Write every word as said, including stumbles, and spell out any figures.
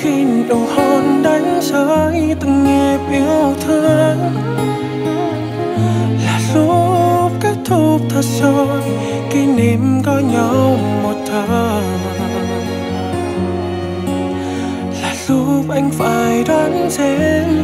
khi đầu hôn đánh rơi từng nhịp yêu thương. Là lúc kết thúc thật rồi, kỷ niệm có nhau một thời. Là lúc anh phải đoán xem